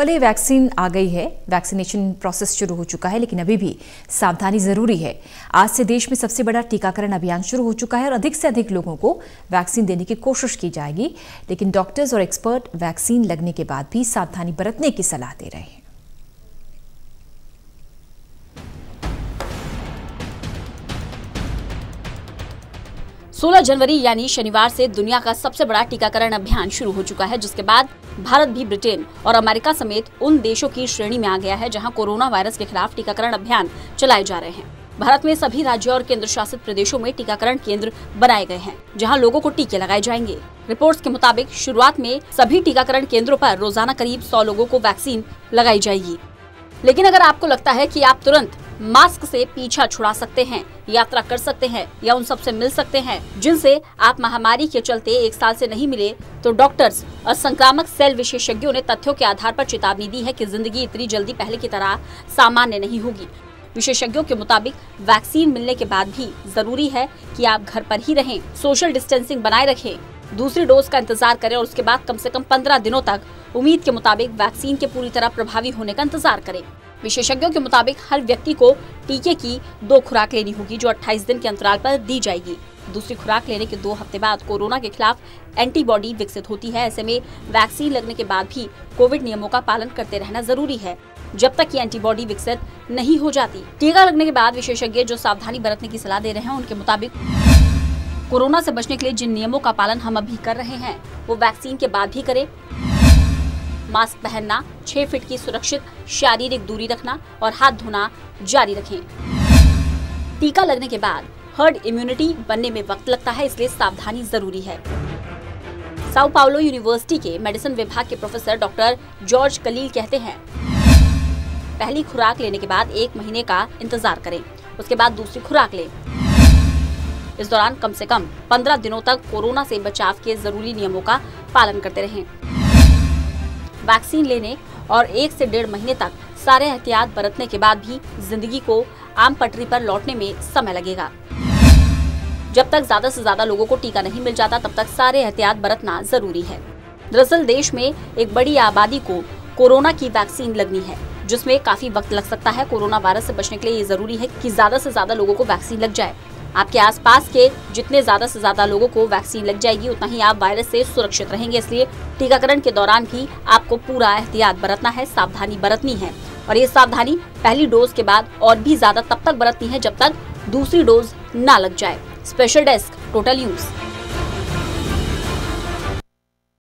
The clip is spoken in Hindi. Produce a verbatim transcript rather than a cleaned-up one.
भले वैक्सीन आ गई है, वैक्सीनेशन प्रोसेस शुरू हो चुका है, लेकिन अभी भी सावधानी जरूरी है। आज से देश में सबसे बड़ा टीकाकरण अभियान शुरू हो चुका है और अधिक से अधिक लोगों को वैक्सीन देने की कोशिश की जाएगी, लेकिन डॉक्टर्स और एक्सपर्ट वैक्सीन लगने के बाद भी सावधानी बरतने की सलाह दे रहे हैं। सोलह जनवरी यानी शनिवार से दुनिया का सबसे बड़ा टीकाकरण अभियान शुरू हो चुका है, जिसके बाद भारत भी ब्रिटेन और अमेरिका समेत उन देशों की श्रेणी में आ गया है जहां कोरोना वायरस के खिलाफ टीकाकरण अभियान चलाए जा रहे हैं। भारत में सभी राज्यों और केंद्र शासित प्रदेशों में टीकाकरण केंद्र बनाए गए हैं जहां लोगों को टीके लगाए जाएंगे। रिपोर्ट्स के मुताबिक शुरुआत में सभी टीकाकरण केंद्रों पर रोजाना करीब सौ लोगों को वैक्सीन लगाई जाएगी। लेकिन अगर आपको लगता है कि आप तुरंत मास्क से पीछा छुड़ा सकते हैं, यात्रा कर सकते हैं या उन सबसे मिल सकते हैं जिनसे आप महामारी के चलते एक साल से नहीं मिले, तो डॉक्टर्स और संक्रामक सेल विशेषज्ञों ने तथ्यों के आधार पर चेतावनी दी है कि जिंदगी इतनी जल्दी पहले की तरह सामान्य नहीं होगी। विशेषज्ञों के मुताबिक वैक्सीन मिलने के बाद भी जरूरी है कि आप घर पर ही रहें, सोशल डिस्टेंसिंग बनाए रखें, दूसरी डोज का इंतजार करें और उसके बाद कम से कम पंद्रह दिनों तक उम्मीद के मुताबिक वैक्सीन के पूरी तरह प्रभावी होने का इंतजार करें। विशेषज्ञों के मुताबिक हर व्यक्ति को टीके की दो खुराक लेनी होगी जो अट्ठाईस दिन के अंतराल पर दी जाएगी। दूसरी खुराक लेने के दो हफ्ते बाद कोरोना के खिलाफ एंटीबॉडी विकसित होती है। ऐसे में वैक्सीन लगने के बाद भी कोविड नियमों का पालन करते रहना जरूरी है जब तक कि एंटीबॉडी विकसित नहीं हो जाती। टीका लगने के बाद विशेषज्ञ जो सावधानी बरतने की सलाह दे रहे हैं, उनके मुताबिक कोरोना से बचने के लिए जिन नियमों का पालन हम अभी कर रहे हैं वो वैक्सीन के बाद भी करें। मास्क पहनना, छह फीट की सुरक्षित शारीरिक दूरी रखना और हाथ धोना जारी रखें। टीका लगने के बाद हर्ड इम्यूनिटी बनने में वक्त लगता है, इसलिए सावधानी जरूरी है। साओ पाउलो यूनिवर्सिटी के मेडिसिन विभाग के प्रोफेसर डॉक्टर जॉर्ज कलील कहते हैं, पहली खुराक लेने के बाद एक महीने का इंतजार करें, उसके बाद दूसरी खुराक लें। इस दौरान कम से कम पंद्रह दिनों तक कोरोना से बचाव के जरूरी नियमों का पालन करते रहें। वैक्सीन लेने और एक से डेढ़ महीने तक सारे एहतियात बरतने के बाद भी जिंदगी को आम पटरी पर लौटने में समय लगेगा। जब तक ज्यादा से ज्यादा लोगों को टीका नहीं मिल जाता, तब तक सारे एहतियात बरतना जरूरी है। दरअसल देश में एक बड़ी आबादी को कोरोना की वैक्सीन लगनी है, जिसमें काफी वक्त लग सकता है। कोरोना वायरस से बचने के लिए ये जरूरी है कि ज्यादा से ज्यादा लोगों को वैक्सीन लग जाए। आपके आसपास के जितने ज्यादा से ज्यादा लोगों को वैक्सीन लग जाएगी, उतना ही आप वायरस से सुरक्षित रहेंगे। इसलिए टीकाकरण के दौरान भी आपको पूरा एहतियात बरतना है, सावधानी बरतनी है और ये सावधानी पहली डोज के बाद और भी ज्यादा तब तक बरतनी है जब तक दूसरी डोज ना लग जाए। Special desk, total news.